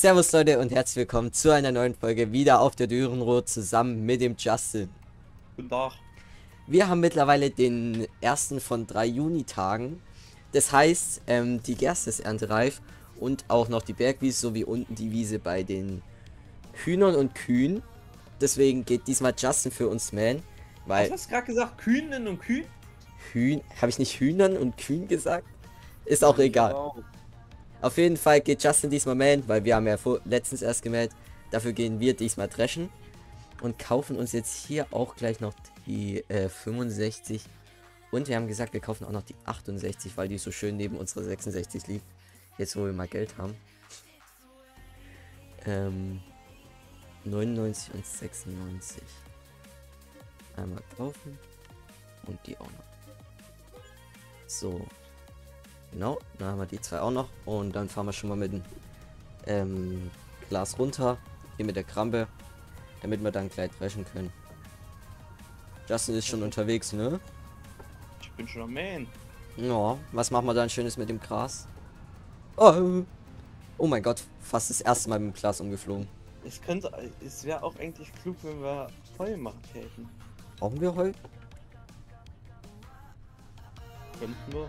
Servus Leute und herzlich willkommen zu einer neuen Folge wieder auf der Dürrenroth zusammen mit dem Justin. Guten Tag. Wir haben mittlerweile den ersten von 3 Junitagen. Das heißt, die Gerste ist erntereif und auch noch die Bergwiese sowie unten die Wiese bei den Hühnern und Kühen. Deswegen geht diesmal Justin für uns mähen. Weil hast du gerade gesagt? Kühnen und Kühen? Habe ich nicht Hühnern und Kühen gesagt? Ist auch egal. Genau. Auf jeden Fall geht Justin diesmal mähen, weil wir haben ja letztens erst gemäht. Dafür gehen wir diesmal dreschen und kaufen uns jetzt hier auch gleich noch die 65. Und wir haben gesagt, wir kaufen auch noch die 68, weil die so schön neben unserer 66 liegt. Jetzt, wo wir mal Geld haben. 99 und 96. Einmal kaufen. Und die auch noch. So. Genau, dann haben wir die 2 auch noch. Und dann fahren wir schon mal mit dem Glas runter. Hier mit der Krampe. Damit wir dann gleich dreschen können. Justin ist schon unterwegs, ne? Ich bin schon am Mähen. Ja, was machen wir dann Schönes mit dem Gras? Oh, oh mein Gott, fast das erste Mal mit dem Glas umgeflogen. Es wäre auch eigentlich klug, wenn wir Heu machen hätten. Brauchen wir Heu? Könnten wir.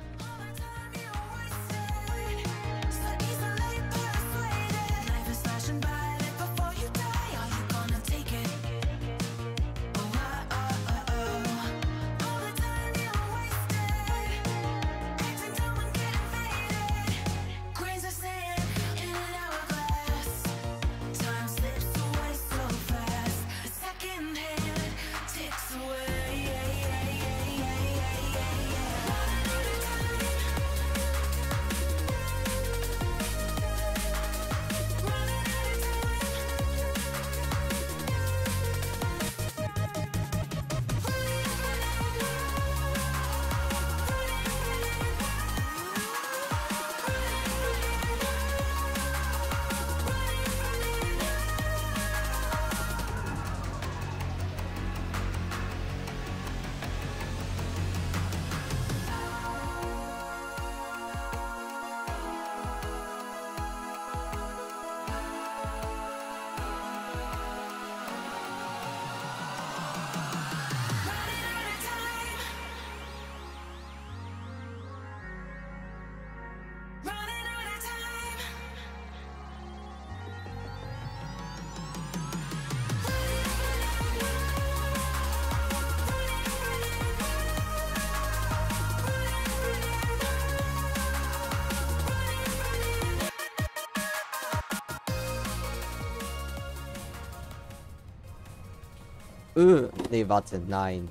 Ne, warte, nein.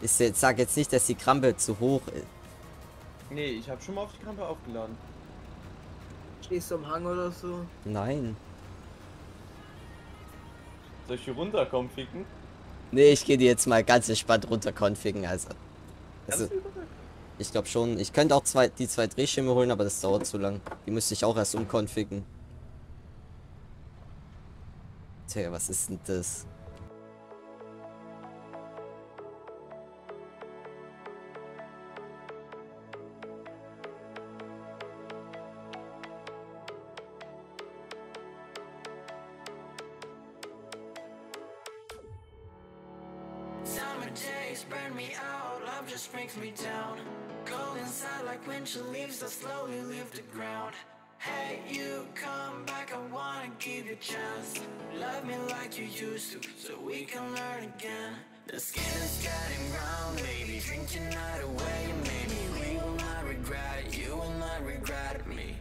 Was? Ich sag jetzt nicht, dass die Krampe zu hoch ist. Ne, ich habe schon mal auf die Krampe aufgeladen. Stehst du am Hang oder so? Nein. Soll ich hier runter konficken? Ne, ich gehe die jetzt mal ganz entspannt runter konficken, also. Ich glaube schon. Ich könnte auch die zwei Drehschirme holen, aber das dauert zu lang. Die müsste ich auch erst umkonficken. Tja, was ist denn das? Summer days burn me out, love just brings me down. Go inside like when she leaves, I slowly leave the ground. Hey, you come back, I wanna give you a chance. Love me like you used to, so we can learn again. The skin is getting brown, baby. Drink your night away, maybe. We will not regret it, you will not regret me.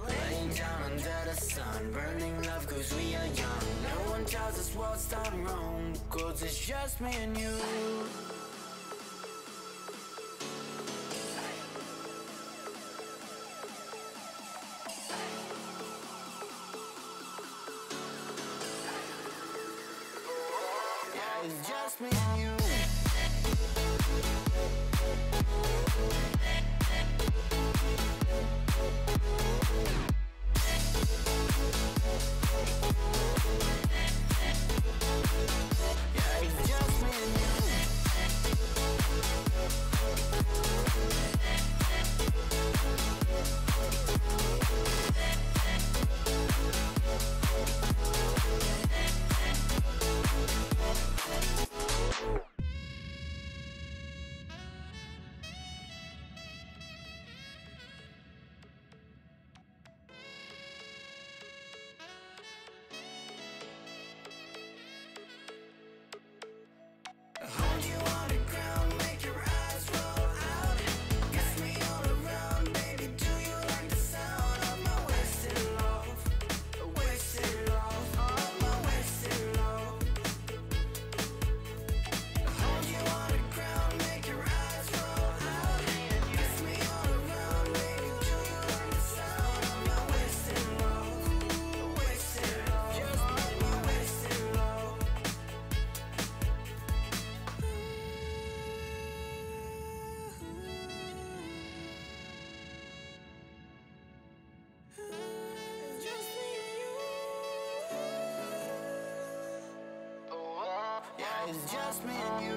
Laying down under the sun, burning love cause we are young. No one tells us what's done wrong, cause it's just me and you. Just me and you. It's just me and you.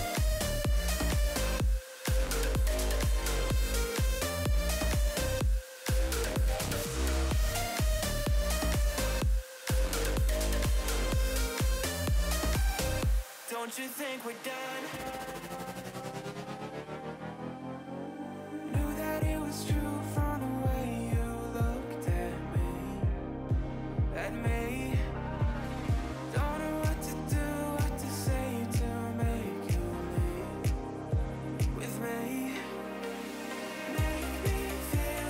Don't you think we're done? Don't you think we're done? Knew that it was true from the way you looked at me, at me. Don't know what to do, what to say to make you leave with me. Make me feel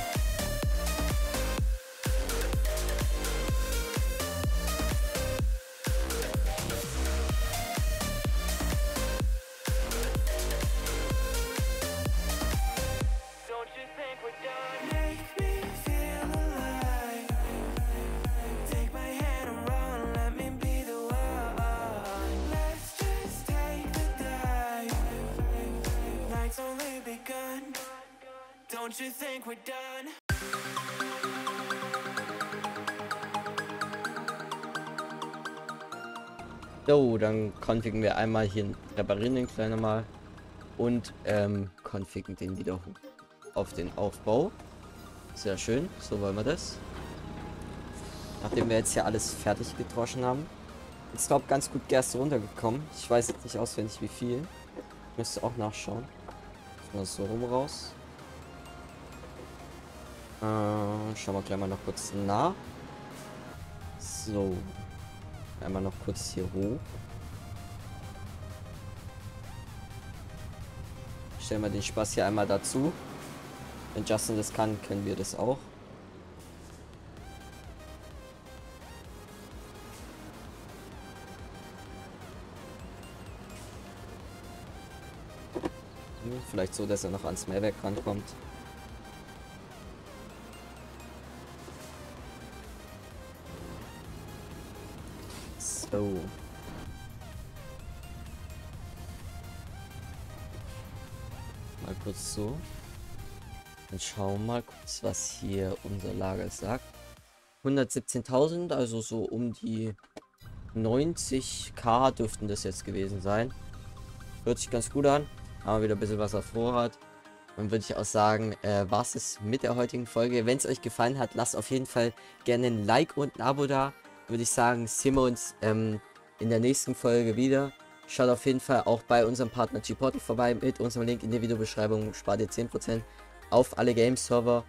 So, dann konfigen wir einmal hier reparieren den Kleiner mal und konfigen den wieder auf den Aufbau. Sehr schön, so wollen wir das. Nachdem wir jetzt hier alles fertig gedroschen haben, ist glaube ich ganz gut Gerste runtergekommen. Ich weiß jetzt nicht auswendig wie viel. Müsste auch nachschauen. Mal so rum raus. Schauen wir gleich mal noch kurz nach. So. Einmal noch kurz hier hoch. Stellen wir den Spaß hier einmal dazu. Wenn Justin das kann, können wir das auch. Vielleicht so, dass er noch ans Mehrwerk rankommt. So. Mal kurz so. Dann schauen wir mal kurz, was hier unser Lager sagt. 117.000, also so um die 90k dürften das jetzt gewesen sein. Hört sich ganz gut an. Haben wir wieder ein bisschen was auf Vorrat. Dann würde ich auch sagen, war es das mit der heutigen Folge. Wenn es euch gefallen hat, lasst auf jeden Fall gerne ein Like und ein Abo da. Würde ich sagen, sehen wir uns in der nächsten Folge wieder. Schaut auf jeden Fall auch bei unserem Partner G-Portal vorbei mit unserem Link in der Videobeschreibung. Spart ihr 10% auf alle Game-Server.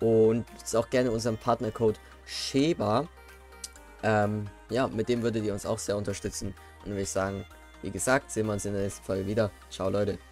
Und nutzt auch gerne unseren Partnercode SCHEBA. Ja, mit dem würdet ihr uns auch sehr unterstützen. Und würde ich sagen, wie gesagt, sehen wir uns in der nächsten Folge wieder. Ciao, Leute.